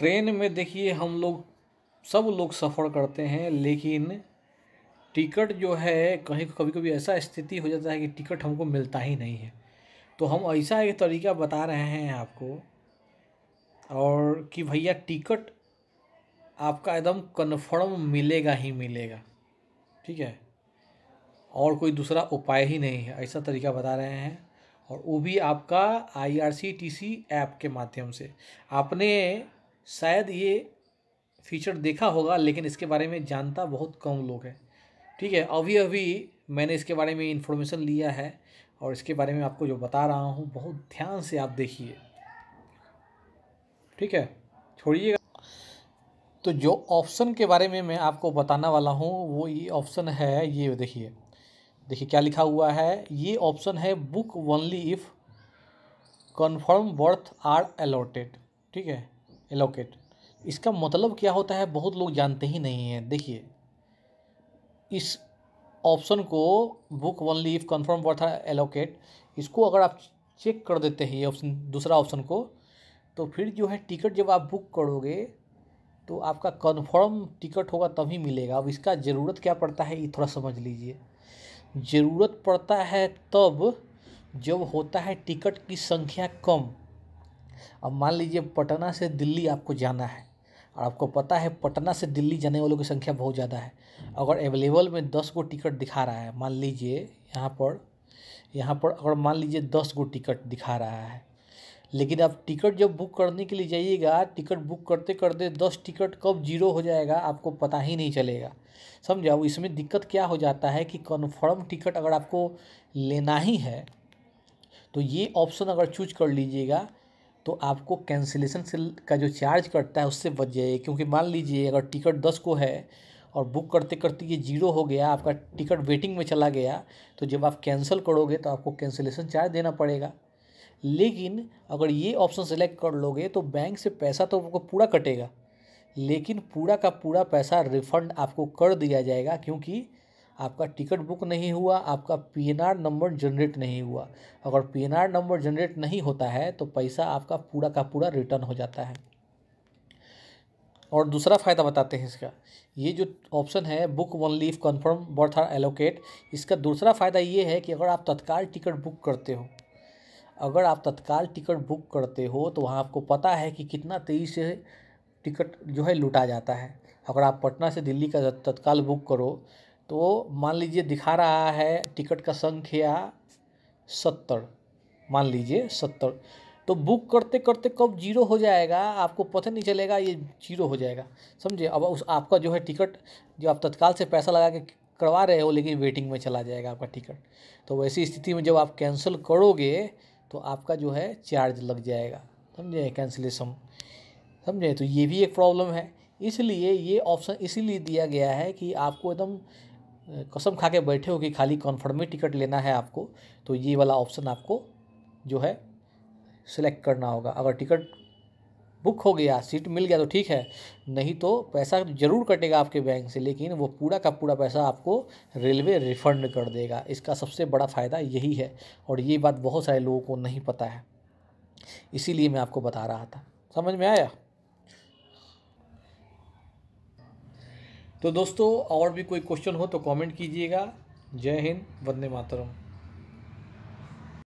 Train में देखिए हम लोग सब लोग सफ़र करते हैं, लेकिन टिकट जो है कहीं कभी कभी ऐसा स्थिति हो जाता है कि टिकट हमको मिलता ही नहीं है। तो हम ऐसा एक तरीका बता रहे हैं आपको, और कि भैया टिकट आपका एकदम कन्फर्म मिलेगा ही मिलेगा, ठीक है, और कोई दूसरा उपाय ही नहीं है, ऐसा तरीका बता रहे हैं। और वो भी आपका IRCTC ऐप के माध्यम से। आपने शायद ये फीचर देखा होगा, लेकिन इसके बारे में जानता बहुत कम लोग हैं, ठीक है। अभी अभी मैंने इसके बारे में इन्फॉर्मेशन लिया है और इसके बारे में आपको जो बता रहा हूँ बहुत ध्यान से आप देखिए, ठीक है, छोड़िएगा। तो जो ऑप्शन के बारे में मैं आपको बताने वाला हूँ वो ये ऑप्शन है, ये देखिए, देखिए क्या लिखा हुआ है। ये ऑप्शन है book only if confirm berth are allotted, ठीक है, एलोकेट। इसका मतलब क्या होता है बहुत लोग जानते ही नहीं हैं। देखिए इस ऑप्शन को book only if confirm berth are allocate, इसको अगर आप चेक कर देते हैं ये ऑप्शन, दूसरा ऑप्शन को, तो फिर जो है टिकट जब आप बुक करोगे तो आपका कन्फर्म टिकट होगा तभी मिलेगा। अब इसका ज़रूरत क्या पड़ता है ये थोड़ा समझ लीजिए। ज़रूरत पड़ता है तब जब होता है टिकट की संख्या कम। अब मान लीजिए पटना से दिल्ली आपको जाना है और आपको पता है पटना से दिल्ली जाने वालों की संख्या बहुत ज़्यादा है। अगर अवेलेबल में 10 गो टिकट दिखा रहा है, मान लीजिए यहाँ पर अगर मान लीजिए 10 गो टिकट दिखा रहा है, लेकिन आप टिकट जब बुक करने के लिए जाइएगा, टिकट बुक करते करते 10 टिकट कब जीरो हो जाएगा आपको पता ही नहीं चलेगा, समझा। इसमें दिक्कत क्या हो जाता है कि कन्फर्म टिकट अगर आपको लेना ही है तो ये ऑप्शन अगर चूज कर लीजिएगा तो आपको कैंसिलेशन का जो चार्ज कटता है उससे बच जाइए। क्योंकि मान लीजिए अगर टिकट 10 को है और बुक करते करते ये जीरो हो गया, आपका टिकट वेटिंग में चला गया, तो जब आप कैंसिल करोगे तो आपको कैंसिलेशन चार्ज देना पड़ेगा। लेकिन अगर ये ऑप्शन सेलेक्ट कर लोगे तो बैंक से पैसा तो आपको पूरा कटेगा, लेकिन पूरा का पूरा पैसा रिफ़ंड आपको कर दिया जाएगा, क्योंकि आपका टिकट बुक नहीं हुआ, आपका PNR नंबर जनरेट नहीं हुआ। अगर PNR नंबर जनरेट नहीं होता है तो पैसा आपका पूरा का पूरा रिटर्न हो जाता है। और दूसरा फ़ायदा बताते हैं इसका, ये जो ऑप्शन है book only if confirm berth are allocate, इसका दूसरा फ़ायदा ये है कि अगर आप तत्काल टिकट बुक करते हो, तो वहाँ आपको पता है कि कितना तेज़ी से टिकट जो है लूटा जाता है। अगर आप पटना से दिल्ली का तत्काल बुक करो तो मान लीजिए दिखा रहा है टिकट का संख्या 70, मान लीजिए 70, तो बुक करते करते कब जीरो हो जाएगा आपको पता नहीं चलेगा, ये जीरो हो जाएगा, समझे। अब उस आपका जो है टिकट जो आप तत्काल से पैसा लगा के करवा रहे हो लेकिन वेटिंग में चला जाएगा आपका टिकट। तो वैसी स्थिति में जब आप कैंसिल करोगे तो आपका जो है चार्ज लग जाएगा, समझे, कैंसिलेशन, समझे। तो ये भी एक प्रॉब्लम है, इसलिए ये ऑप्शन इसीलिए दिया गया है कि आपको एकदम कसम खा के बैठे हो कि खाली कन्फर्म टिकट लेना है आपको, तो ये वाला ऑप्शन आपको जो है सिलेक्ट करना होगा। अगर टिकट बुक हो गया, सीट मिल गया तो ठीक है, नहीं तो पैसा ज़रूर कटेगा आपके बैंक से, लेकिन वो पूरा का पूरा पैसा आपको रेलवे रिफ़ंड कर देगा। इसका सबसे बड़ा फ़ायदा यही है, और ये बात बहुत सारे लोगों को नहीं पता है, इसीलिए मैं आपको बता रहा था। समझ में आया? तो दोस्तों और भी कोई क्वेश्चन हो तो कमेंट कीजिएगा। जय हिंद, वंदे मातरम।